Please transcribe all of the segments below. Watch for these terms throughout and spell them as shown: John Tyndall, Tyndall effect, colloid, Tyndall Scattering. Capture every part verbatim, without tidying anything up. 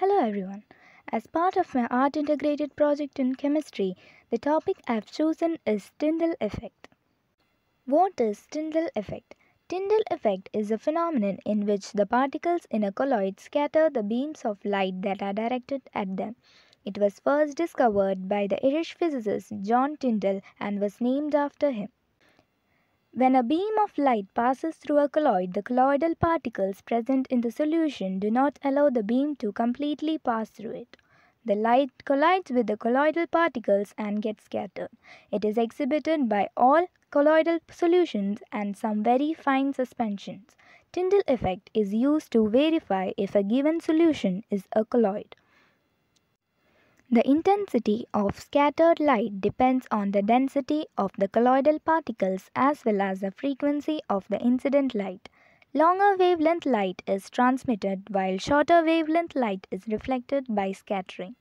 Hello everyone. As part of my art integrated project in chemistry, the topic I've chosen is Tyndall effect. What is Tyndall effect? Tyndall effect is a phenomenon in which the particles in a colloid scatter the beams of light that are directed at them. It was first discovered by the Irish physicist John Tyndall and was named after him. When a beam of light passes through a colloid, the colloidal particles present in the solution do not allow the beam to completely pass through it. The light collides with the colloidal particles and gets scattered. It is exhibited by all colloidal solutions and some very fine suspensions. Tyndall effect is used to verify if a given solution is a colloid. The intensity of scattered light depends on the density of the colloidal particles as well as the frequency of the incident light. Longer wavelength light is transmitted while shorter wavelength light is reflected by scattering.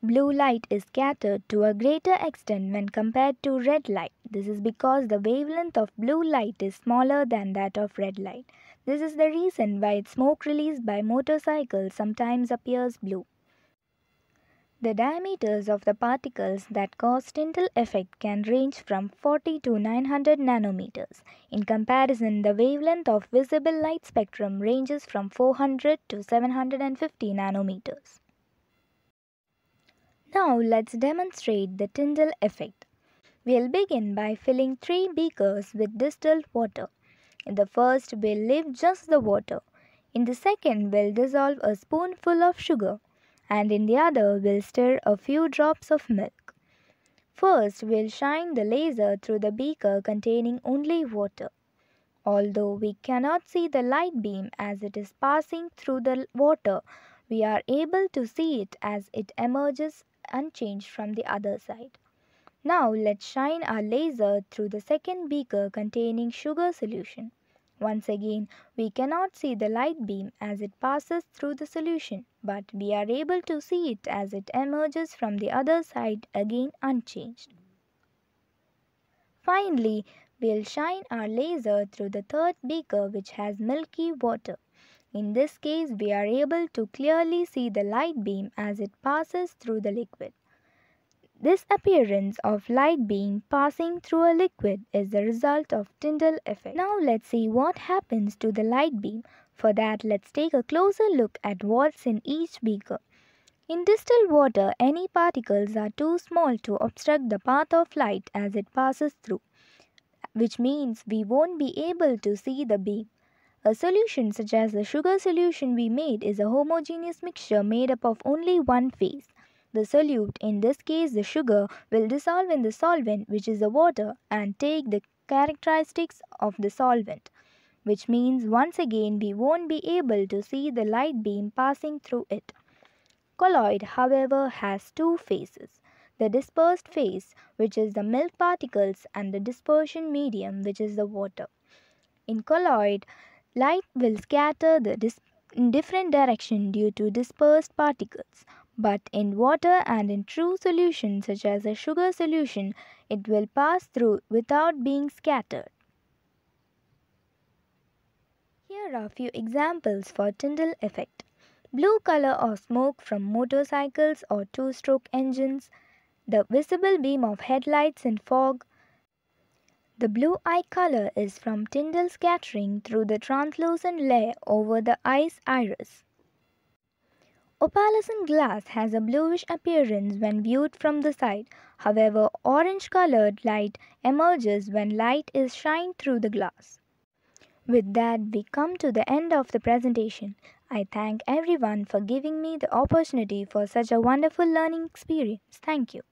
Blue light is scattered to a greater extent when compared to red light. This is because the wavelength of blue light is smaller than that of red light. This is the reason why smoke released by motorcycles sometimes appears blue. The diameters of the particles that cause Tyndall effect can range from forty to nine hundred nanometers. In comparison, the wavelength of visible light spectrum ranges from four hundred to seven hundred fifty nanometers. Now let's demonstrate the Tyndall effect. We'll begin by filling three beakers with distilled water. In the first, we'll leave just the water. In the second, we'll dissolve a spoonful of sugar. And in the other, we'll stir a few drops of milk. First, we'll shine the laser through the beaker containing only water. Although we cannot see the light beam as it is passing through the water, we are able to see it as it emerges unchanged from the other side. Now, let's shine our laser through the second beaker containing sugar solution. Once again, we cannot see the light beam as it passes through the solution, but we are able to see it as it emerges from the other side, again unchanged. Finally, we'll shine our laser through the third beaker which has milky water. In this case, we are able to clearly see the light beam as it passes through the liquid. This appearance of light beam passing through a liquid is the result of Tyndall effect. Now let's see what happens to the light beam. For that, let's take a closer look at what's in each beaker. In distilled water, any particles are too small to obstruct the path of light as it passes through, which means we won't be able to see the beam. A solution such as the sugar solution we made is a homogeneous mixture made up of only one phase. The solute, in this case the sugar, will dissolve in the solvent, which is the water, and take the characteristics of the solvent, which means once again we won't be able to see the light beam passing through it. Colloid, however, has two phases, the dispersed phase, which is the milk particles, and the dispersion medium, which is the water. In colloid, light will scatter the dis in different direction due to dispersed particles. But in water and in true solution such as a sugar solution, it will pass through without being scattered. Here are few examples for Tyndall effect. Blue color or smoke from motorcycles or two-stroke engines, the visible beam of headlights in fog. The blue eye color is from Tyndall scattering through the translucent layer over the eye's iris. Opalescent glass has a bluish appearance when viewed from the side. However, orange-colored light emerges when light is shined through the glass. With that, we come to the end of the presentation. I thank everyone for giving me the opportunity for such a wonderful learning experience. Thank you.